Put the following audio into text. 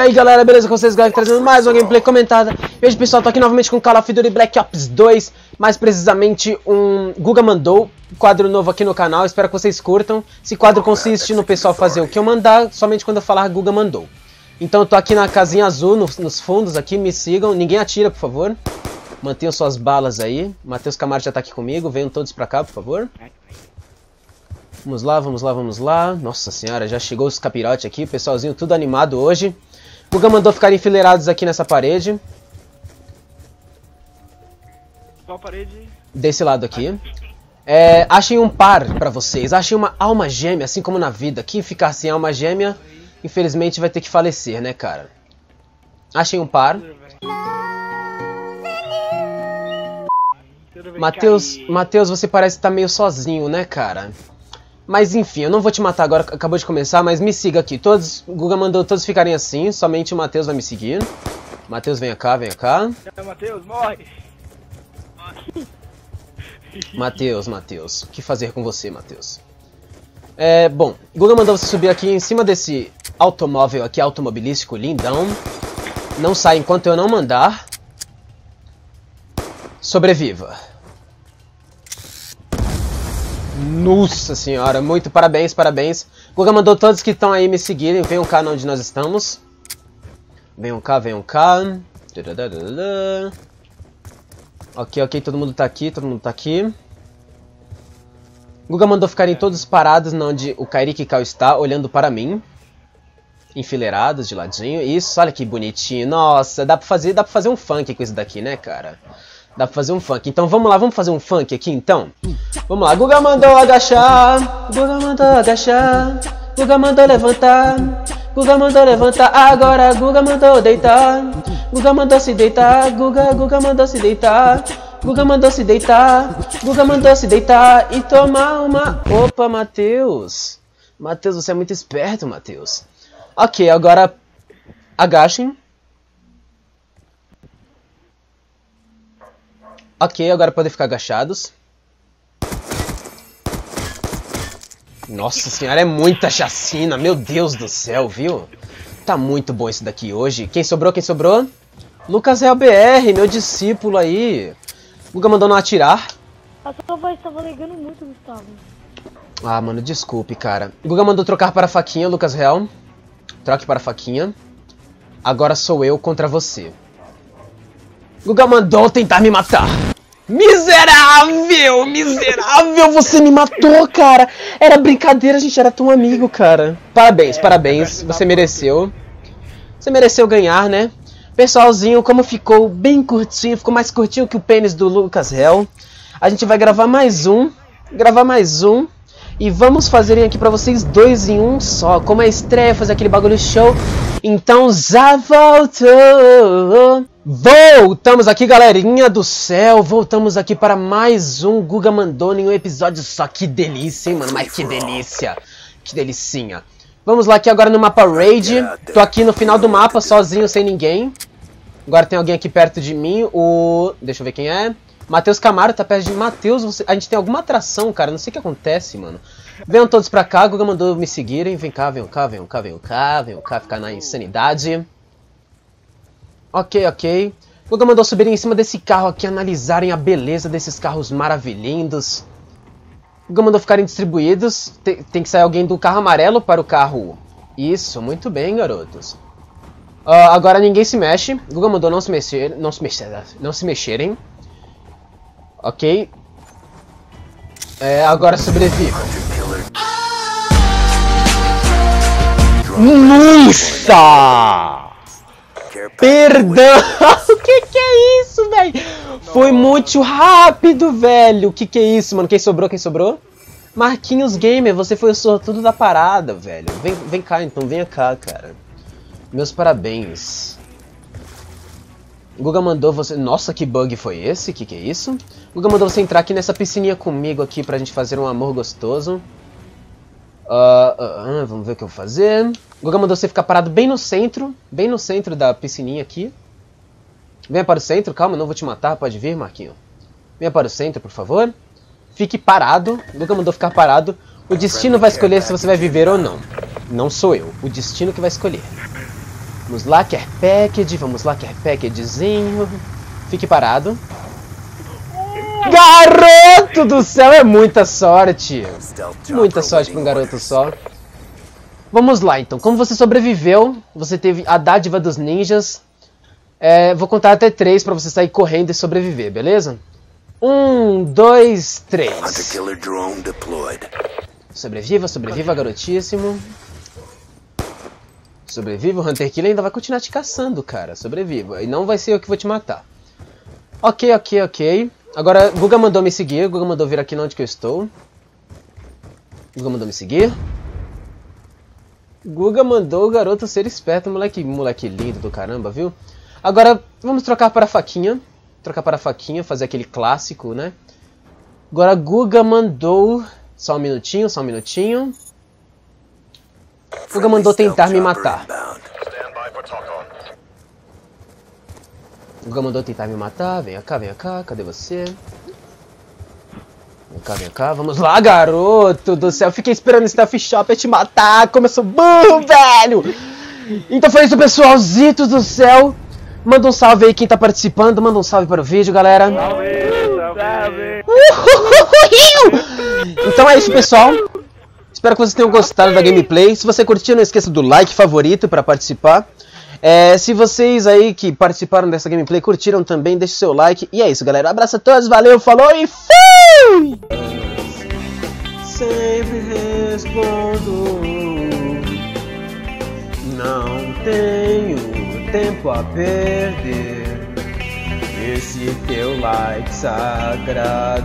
aí galera, beleza com vocês? Galera, trazendo mais uma gameplay comentada. E hoje pessoal, tô aqui novamente com Call of Duty Black Ops 2. Mais precisamente Guga mandou um quadro novo aqui no canal, espero que vocês curtam. Esse quadro consiste no pessoal fazer o que eu mandar, somente quando eu falar Guga mandou. Então eu tô aqui na casinha azul, nos fundos aqui, me sigam. Ninguém atira, por favor. Mantenham suas balas aí. Matheus Camargo já tá aqui comigo, venham todos pra cá, por favor. Vamos lá, vamos lá, vamos lá. Nossa senhora, já chegou os capirote aqui. Pessoalzinho tudo animado hoje. O Guga mandou ficar enfileirados aqui nessa parede. Qual parede? Desse lado aqui. É, achem um par pra vocês. Achem uma alma gêmea, assim como na vida. Quem ficar sem alma gêmea, infelizmente vai ter que falecer, né, cara? Achem um par. Matheus, você parece estar meio sozinho, né, cara? Mas enfim, eu não vou te matar agora, acabou de começar, mas me siga aqui. Todos, o Guga mandou todos ficarem assim, somente o Matheus vai me seguir. Matheus, venha cá, venha cá. Matheus, morre! Matheus, o que fazer com você, Matheus? É, bom, o Guga mandou você subir aqui em cima desse automóvel aqui, automobilístico lindão. Não sai enquanto eu não mandar. Sobreviva. Nossa senhora, muito parabéns, parabéns. Guga mandou todos que estão aí me seguirem. Venham cá onde nós estamos. Venham cá, venham cá. Ok, ok, todo mundo tá aqui, todo mundo tá aqui. Guga mandou ficarem todos parados onde o Kairiki Kau está, olhando para mim. Enfileirados, de ladinho. Isso, olha que bonitinho. Nossa, dá pra fazer um funk com isso daqui, né, cara? Dá pra fazer um funk. Então vamos lá, vamos fazer um funk aqui então? Vamos lá, Guga mandou agachar, Guga mandou agachar, Guga mandou levantar, Guga mandou levantar, agora Guga mandou deitar, Guga mandou se deitar, Guga mandou se deitar, Guga mandou se deitar, Guga mandou se deitar e tomar uma... Opa, Matheus! Matheus, você é muito esperto, Matheus. Ok, agora agachem. Ok, agora podem ficar agachados. Nossa senhora, é muita chacina, meu Deus do céu, viu? Tá muito bom isso daqui hoje. Quem sobrou, quem sobrou? Lucas Real BR, meu discípulo aí. Guga mandou não atirar. A sua voz tava ligando muito, Gustavo. Ah, mano, desculpe, cara. Guga mandou trocar para a faquinha, Lucas Real. Troque para a faquinha. Agora sou eu contra você. Guga mandou tentar me matar. Miserável, miserável, você me matou, cara. Era brincadeira, gente, era tão amigo, cara. Parabéns, parabéns, você mereceu. Você mereceu ganhar, né? Pessoalzinho, como ficou bem curtinho, ficou mais curtinho que o pênis do Lucas Hell. A gente vai gravar mais um. E vamos fazerem aqui pra vocês 2 em 1 só. Como é estreia, fazer aquele bagulho show. Então já voltou. Voltamos aqui, galerinha do céu, voltamos aqui para mais um Guga mandou em um episódio só. Que delícia, hein, mano, mas que delícia, que delicinha. Vamos lá aqui agora no mapa Raid, tô aqui no final do mapa, sozinho, sem ninguém. Agora tem alguém aqui perto de mim, o... deixa eu ver quem é. Matheus Camargo tá perto de Matheus, você... a gente tem alguma atração, cara, não sei o que acontece, mano. Venham todos pra cá, Guga mandou me seguirem, vem cá, venham cá, venham cá, venham cá, venham cá, ficar na insanidade. Ok, ok. O Guga mandou subir em cima desse carro aqui, analisarem a beleza desses carros maravilhindos. O Guga mandou ficarem distribuídos. Tem que sair alguém do carro amarelo para o carro. Isso, muito bem, garotos. Agora ninguém se mexe. O Guga mandou não se mexerem. Ok. É, agora sobrevivam. Nossa! Perdão! O que é isso, velho? Foi muito rápido, velho. O que é isso, mano? Quem sobrou, quem sobrou? Marquinhos Gamer, você foi o sortudo da parada, velho. Vem cá, então. Venha cá, cara. Meus parabéns. Guga mandou você... Nossa, que bug foi esse? Que é isso? Guga mandou você entrar aqui nessa piscininha comigo aqui pra gente fazer um amor gostoso. Vamos ver o que eu vou fazer. Guga mandou você ficar parado bem no centro da piscininha aqui. Venha para o centro, calma, não vou te matar, pode vir, Marquinho. Venha para o centro, por favor. Fique parado, Guga mandou ficar parado. O destino vai escolher se você vai viver ou não. Não sou eu, o destino que vai escolher. Vamos lá, care package. Vamos lá, care packagezinho. Fique parado. Garoto do céu, é muita sorte. Muita sorte para um garoto só. Vamos lá, então. Como você sobreviveu, você teve a dádiva dos ninjas. Vou contar até 3 para você sair correndo e sobreviver, beleza? 1, 2, 3. Hunter Killer Drone deployed. Sobreviva, sobreviva, garotíssimo. Sobreviva, o Hunter Killer ainda vai continuar te caçando, cara. Sobreviva. E não vai ser eu que vou te matar. Ok, ok, ok. Agora, Guga mandou me seguir. Guga mandou vir aqui onde que eu estou. Guga mandou me seguir. Guga mandou o garoto ser esperto. Moleque lindo do caramba, viu? Agora, vamos trocar para a faquinha. Trocar para a faquinha, fazer aquele clássico, né? Agora, Guga mandou... Só um minutinho, só um minutinho. Guga mandou tentar me matar. Guga mandou tentar me matar. Vem cá, cadê você? Vem cá, vamos lá, garoto do céu. Fiquei esperando esse Staff Shopper te matar. Como eu sou burro, velho. Então foi isso, pessoalzitos do céu. Manda um salve aí quem tá participando. Manda um salve para o vídeo, galera. Salve, salve. Então é isso, pessoal. Espero que vocês tenham gostado da gameplay. Se você curtiu, não esqueça do like favorito para participar. Se vocês aí que participaram dessa gameplay curtiram também, deixe seu like. E é isso, galera. Abraço a todos, valeu, falou e fui! Sempre respondo. Não tenho tempo a perder. Esse teu like sagrado.